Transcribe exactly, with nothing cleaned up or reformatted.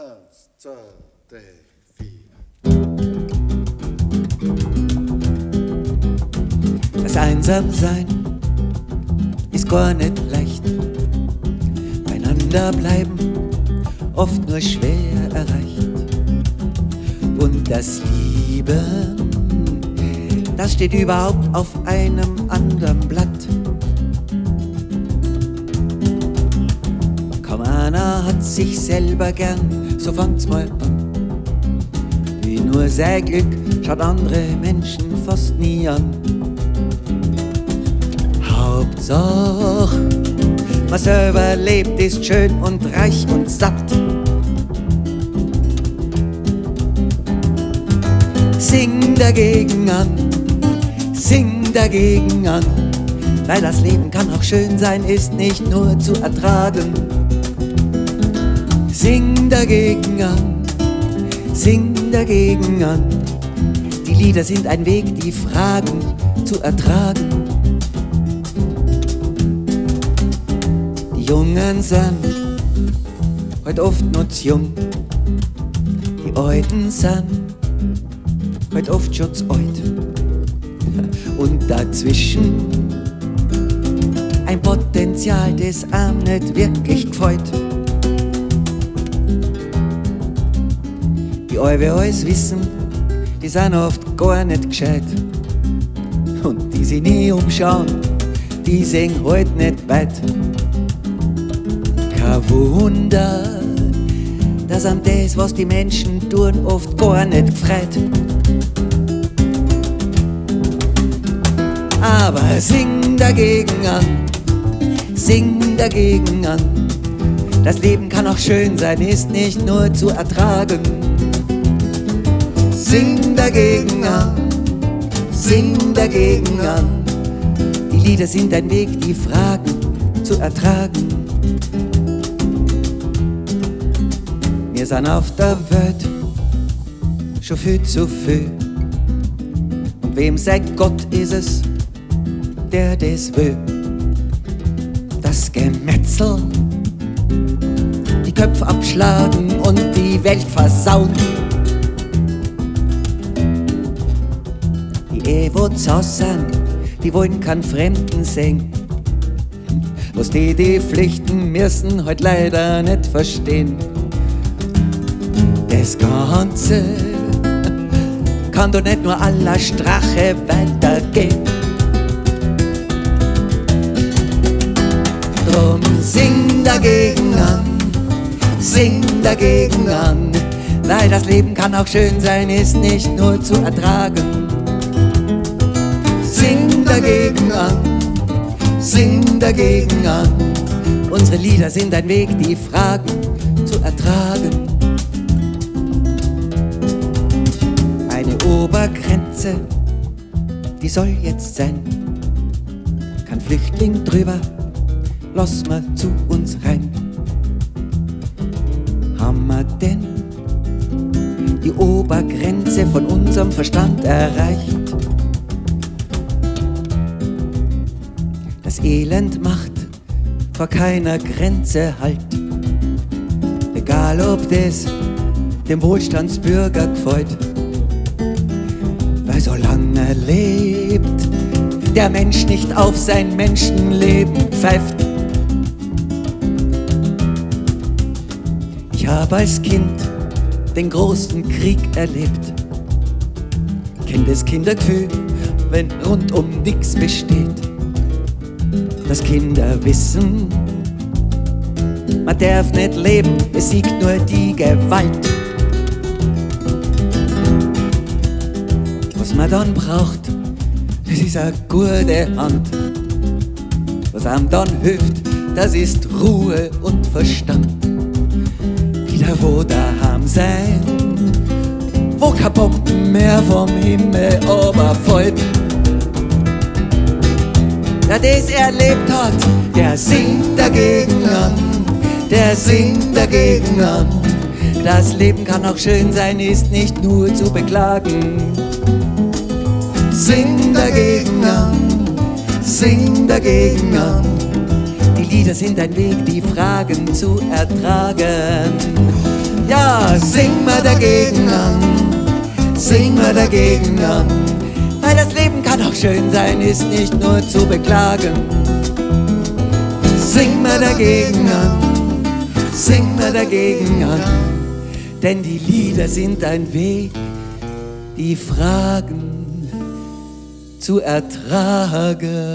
Eins, zwei, drei, vier. Das Einsamsein ist gar nicht leicht. Beieinander bleiben oft nur schwer erreicht. Und das Lieben, das steht überhaupt auf einem anderen Blatt. Kaum einer hat sich selber gern, so fangt's mal an. Wie nur sein Glück schaut andere Menschen fast nie an. Hauptsache, man selber lebt, ist schön und reich und satt. Sing dagegen an, sing dagegen an, weil das Leben kann auch schön sein, ist nicht nur zu ertragen. Sing dagegen an, sing dagegen an, die Lieder sind ein Weg, die Fragen zu ertragen. Die Jungen sind heute oft nur jung, die Alten sind heute oft schon zu alt. Und dazwischen ein Potenzial, das einem nicht wirklich gefällt. Die Alten alles wissen, die sind oft gar nicht gescheit. Und die sich nie umschauen, die sehen halt nicht weit. Kein Wunder, dass an das, was die Menschen tun, oft gar nicht gefreut. Aber sing dagegen an, sing dagegen an, das Leben kann auch schön sein, ist nicht nur zu ertragen. Sing dagegen an, sing dagegen an, die Lieder sind ein Weg, die Fragen zu ertragen. Wir sind auf der Welt schon viel zu viel, und wem sei Gott ist es, der das will. Das Gemetzel, die Köpfe abschlagen und die Welt versauen. Die eh wo zuhaus sind, die wollen keinen Fremden sehen. Was die die Pflichten müssen, heute leider nicht verstehen. Das Ganze kann doch nicht nur aller Strache weitergehen. Drum sing dagegen an, sing dagegen an, weil das Leben kann auch schön sein, ist nicht nur zu ertragen. Sing dagegen an, sing dagegen an, unsere Lieder sind ein Weg, die Fragen zu ertragen. Eine Obergrenze, die soll jetzt sein, kein Flüchtling drüber, lass mal zu uns rein. Haben wir denn die Obergrenze von unserem Verstand erreicht? Das Elend macht vor keiner Grenze Halt. Egal ob das dem Wohlstandsbürger gefällt, weil solange er lebt, der Mensch nicht auf sein Menschenleben pfeift. Ich habe als Kind den großen Krieg erlebt. Kenn das Kindergefühl, wenn rundum nichts besteht. Dass Kinder wissen, man darf nicht leben, es siegt nur die Gewalt. Was man dann braucht, das ist eine gute Hand. Was einem dann hilft, das ist Ruhe und Verstand. Wieder wo daheim sein, wo kein Bomben mehr vom Himmel oberfällt. Wer das erlebt hat, der singt dagegen an, der singt dagegen an. Das Leben kann auch schön sein, ist nicht nur zu beklagen. Sing dagegen an, sing dagegen an, die Lieder sind ein Weg, die Fragen zu ertragen. Ja! sing mal dagegen an, sing mal dagegen an. Weil das Leben kann auch schön sein, ist nicht nur zu beklagen. Sing mal dagegen an, sing mal dagegen an. Denn die Lieder sind ein Weg, die Fragen zu ertragen.